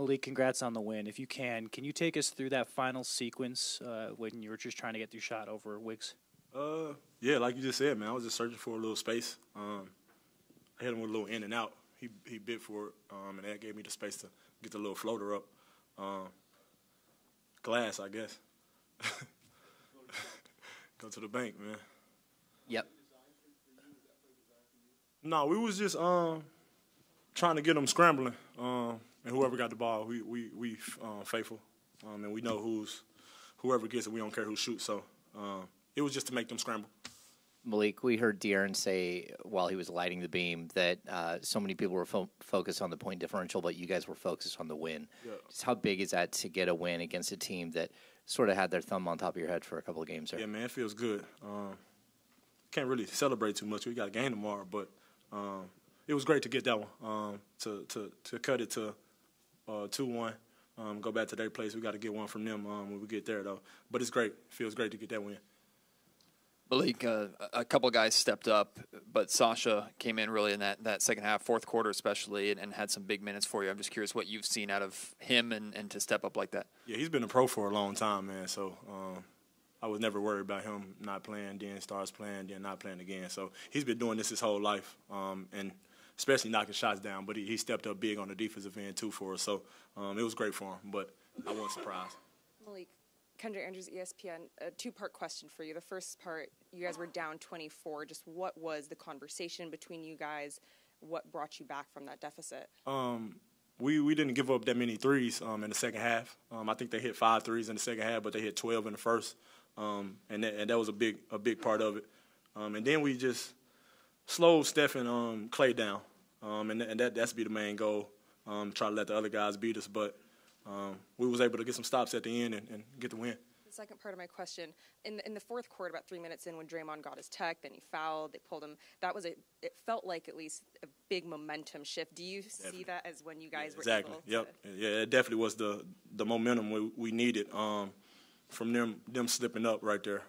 Malik, congrats on the win. If you can you take us through that final sequence when you were just trying to get your shot over Wiggs? Yeah, like you just said, man, I was just searching for a little space. I hit him with a little in and out. He bit for it, and that gave me the space to get the little floater up. Glass, I guess. Go to the bank, man. Yep. No, we was just trying to get them scrambling, and whoever got the ball, we faithful, and we know whoever gets it. We don't care who shoots, so it was just to make them scramble. Malik, we heard De'Aaron say while he was lighting the beam that so many people were focused on the point differential, but you guys were focused on the win. Yeah. Just how big is that to get a win against a team that sort of had their thumb on top of your head for a couple of games there? Yeah, man, it feels good. Can't really celebrate too much. We got a game tomorrow, but it was great to get that one, to cut it to 2-1, go back to their place. We got to get one from them when we get there, though. But it's great. It feels great to get that win. Malik, a couple guys stepped up, but Sasha came in really in that second half, fourth quarter especially, and had some big minutes for you. I'm just curious what you've seen out of him and to step up like that. Yeah, he's been a pro for a long time, man, so I was never worried about him not playing, then starts playing, then not playing again. So he's been doing this his whole life, and especially knocking shots down, but he stepped up big on the defensive end too for us, so it was great for him, but I wasn't surprised. Malik, Kendrick Andrews, ESPN, a two-part question for you. The first part, you guys were down 24. Just what was the conversation between you guys? What brought you back from that deficit? We didn't give up that many threes in the second half. I think they hit 5 threes in the second half, but they hit 12 in the first, and that was a big part of it. And then we just slowed Steph and Clay down, and that's be the main goal, try to let the other guys beat us, but we was able to get some stops at the end and get the win. The second part of my question, in the fourth quarter, about 3 minutes in, when Draymond got his tech, then he fouled, they pulled him. That was it felt like at least a big momentum shift. Do you see that as when you guys were able to? Yeah, it definitely was the momentum we needed from them slipping up right there.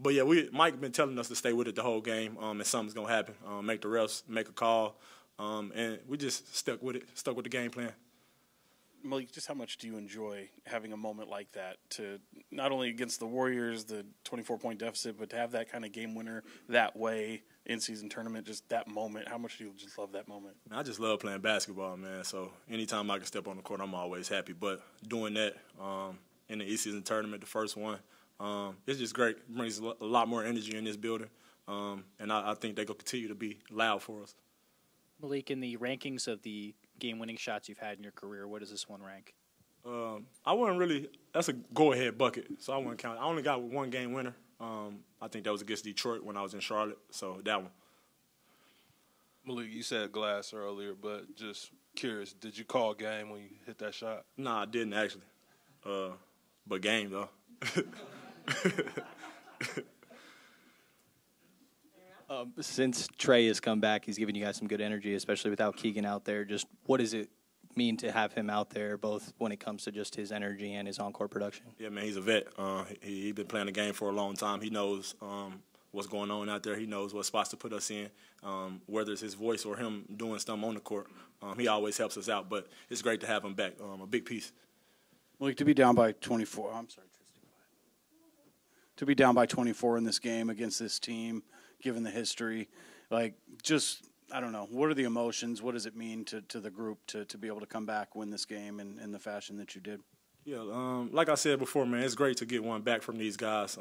But yeah, Mike been telling us to stay with it the whole game, and something's gonna happen. Make the refs make a call, and we just stuck with the game plan. Malik, just how much do you enjoy having a moment like that, to not only against the Warriors, the 24-point deficit, but to have that kind of game winner that way in season tournament, just that moment? How much do you just love that moment? I just love playing basketball, man. So anytime I can step on the court, I'm always happy. But doing that in the East season tournament, the first one, it's just great. It brings a lot more energy in this building, and I think they're going to continue to be loud for us. Malik, in the rankings of the game-winning shots you've had in your career, what does this one rank? I wouldn't really – that's a go-ahead bucket, so I wouldn't count. I only got one game winner. I think that was against Detroit when I was in Charlotte, so that one. Malik, you said glass earlier, but just curious, did you call game when you hit that shot? Nah, I didn't actually. But game, though. Since Trey has come back, he's given you guys some good energy, especially without Keegan out there. Just what does it mean to have him out there, both when it comes to just his energy and his on-court production? Yeah, man, he's a vet. He's been playing the game for a long time. He knows what's going on out there. He knows what spots to put us in, whether it's his voice or him doing something on the court. He always helps us out, but it's great to have him back, a big piece. Malik, to be down by 24 – I'm sorry, Tristan. To be down by 24 in this game against this team – given the history, like, just, I don't know, what are the emotions? What does it mean to the group to be able to come back, win this game in the fashion that you did? Yeah, like I said before, man, it's great to get one back from these guys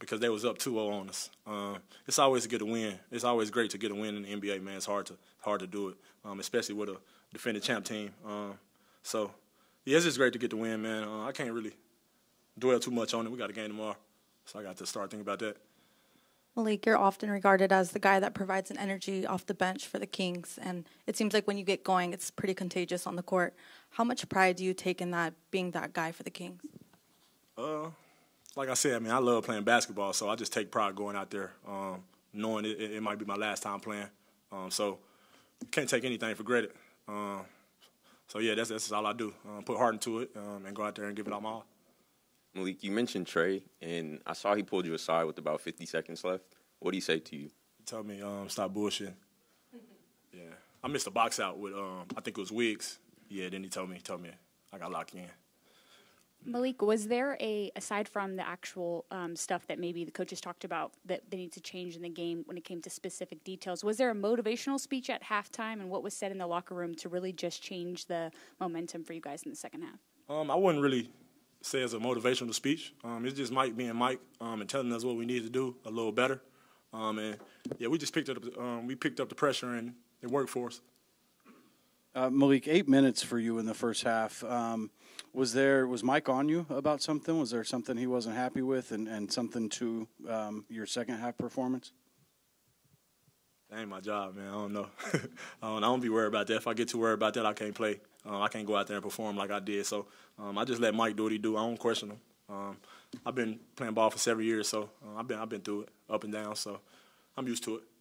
because they was up 2-0 on us. It's always to get a win. It's always great to get a win in the NBA, man. It's hard to do it, especially with a defending champ team. So, yeah, it's just great to get the win, man. I can't really dwell too much on it. We got a game tomorrow, so I got to start thinking about that. Malik, you're often regarded as the guy that provides an energy off the bench for the Kings, and it seems like when you get going, it's pretty contagious on the court. How much pride do you take in that, being that guy for the Kings? Like I said, I mean, I love playing basketball, so I just take pride going out there, knowing it might be my last time playing. So can't take anything for granted. So yeah, that's all I do. Put heart into it and go out there and give it all my all. Malik, you mentioned Trey, and I saw he pulled you aside with about 50 seconds left. What did he say to you? He told me, stop bullshitting. Yeah. I missed a box out with, I think it was Wiggs, Yeah, then he told me I got locked in. Malik, was there a, aside from the actual stuff that maybe the coaches talked about that they need to change in the game when it came to specific details, was there a motivational speech at halftime, and what was said in the locker room to really just change the momentum for you guys in the second half? I wouldn't really say it's a motivational speech. It's just Mike being Mike and telling us what we need to do a little better. And yeah, we just picked up the pressure, and it worked for us. Malik, 8 minutes for you in the first half. Was Mike on you about something? Was there something he wasn't happy with, and something to your second half performance? That ain't my job, man. I don't know. I don't be worried about that. If I get too worried about that, I can't play. I can't go out there and perform like I did. So I just let Mike do what he do. I don't question him. I've been playing ball for 7 years, so I've been through it, up and down. So I'm used to it.